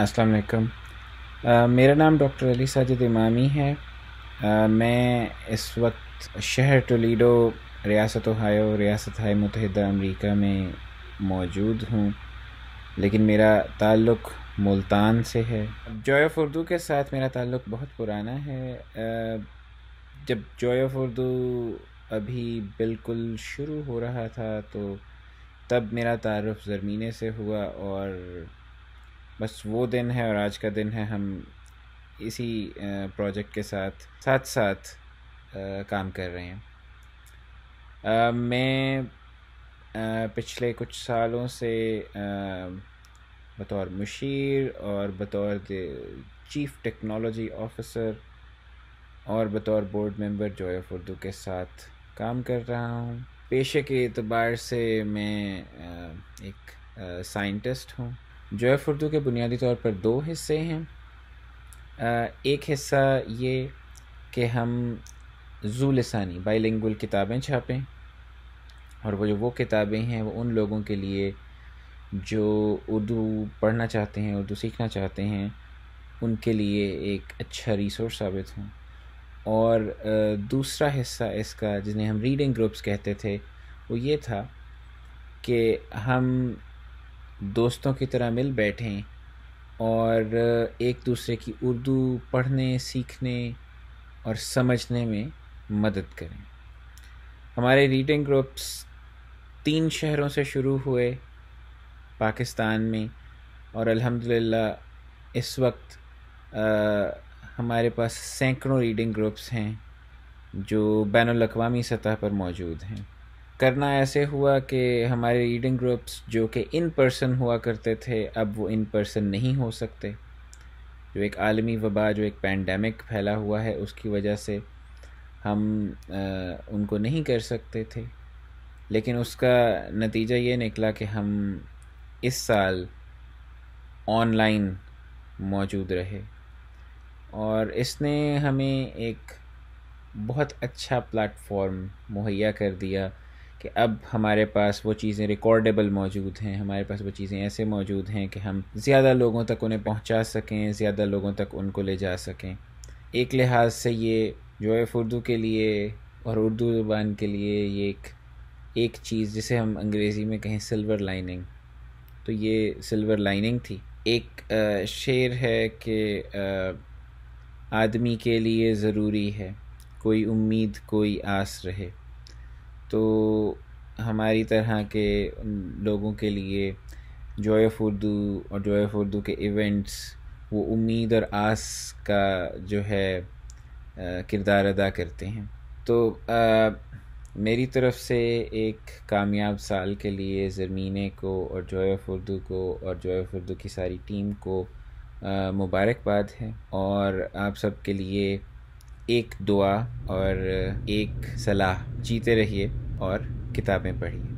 अस्सलाम वालेकुम। मेरा नाम डॉक्टर अली साजिद इमामी है। मैं इस वक्त शहर टोलीडो रियासत ओहायो रियासत मुत्तहिदा अमेरिका में मौजूद हूँ, लेकिन मेरा ताल्लुक़ मुल्तान से है। जॉय ऑफ़ उर्दू के साथ मेरा ताल्लुक़ बहुत पुराना है। जब जॉय ऑफ़ उर्दू अभी बिल्कुल शुरू हो रहा था तो तब मेरा तारुफ़ ज़रमीने से हुआ, और बस वो दिन है और आज का दिन है, हम इसी प्रोजेक्ट के साथ काम कर रहे हैं। मैं पिछले कुछ सालों से बतौर मुशीर और बतौर चीफ़ टेक्नोलॉजी ऑफिसर और बतौर board member Joy of Urdu के साथ काम कर रहा हूँ। पेशे के एतबार से मैं एक साइंटिस्ट हूँ। जॉय ऑफ़ उर्दू के बुनियादी तौर पर दो हिस्से हैं। एक हिस्सा ये कि हम ज़ूलिसानी बाइलिंगुअल किताबें छापें, और वो किताबें हैं वो उन लोगों के लिए जो उर्दू पढ़ना चाहते हैं, उर्दू सीखना चाहते हैं, उनके लिए एक अच्छा रिसोर्स साबित हों। और दूसरा हिस्सा इसका, जिन्हें हम रीडिंग ग्रुप्स कहते थे, वो ये था कि हम दोस्तों की तरह मिल बैठें और एक दूसरे की उर्दू पढ़ने, सीखने और समझने में मदद करें। हमारे रीडिंग ग्रुप्स 3 शहरों से शुरू हुए पाकिस्तान में, और अल्हम्दुलिल्लाह इस वक्त हमारे पास सैकड़ों रीडिंग ग्रुप्स हैं जो बैनुल-अक़वामी सतह पर मौजूद हैं। करना ऐसे हुआ कि हमारे रीडिंग ग्रुप्स जो कि इन पर्सन हुआ करते थे, अब वो इन पर्सन नहीं हो सकते। जो एक आलमी वबा, जो एक पैंडमिक फैला हुआ है, उसकी वजह से हम उनको नहीं कर सकते थे, लेकिन उसका नतीजा ये निकला कि हम इस साल ऑनलाइन मौजूद रहे, और इसने हमें एक बहुत अच्छा प्लेटफॉर्म मुहैया कर दिया कि अब हमारे पास वो चीज़ें रिकॉर्डेबल मौजूद हैं, हमारे पास वो चीज़ें ऐसे मौजूद हैं कि हम ज़्यादा लोगों तक उन्हें पहुंचा सकें, ज़्यादा लोगों तक उनको ले जा सकें। एक लिहाज से ये जॉय ऑफ़ उर्दू के लिए और उर्दू ज़ुबान के लिए ये एक चीज़, जिसे हम अंग्रेज़ी में कहें सिल्वर लाइनिंग, तो ये सिल्वर लाइनिंग थी। एक शेर है कि आदमी के लिए ज़रूरी है कोई उम्मीद कोई आस रहे, तो हमारी तरह के लोगों के लिए जॉय ऑफ़ उर्दू और जॉय ऑफ़ उर्दू के इवेंट्स वो उम्मीद और आस का जो है किरदार अदा करते हैं। तो मेरी तरफ़ से एक कामयाब साल के लिए ज़रमीने को और जॉय ऑफ़ उर्दू को और जॉय ऑफ़ उर्दू की सारी टीम को मुबारकबाद है, और आप सब के लिए एक दुआ और एक सलाह, जीते रहिए और किताबें पढ़िए।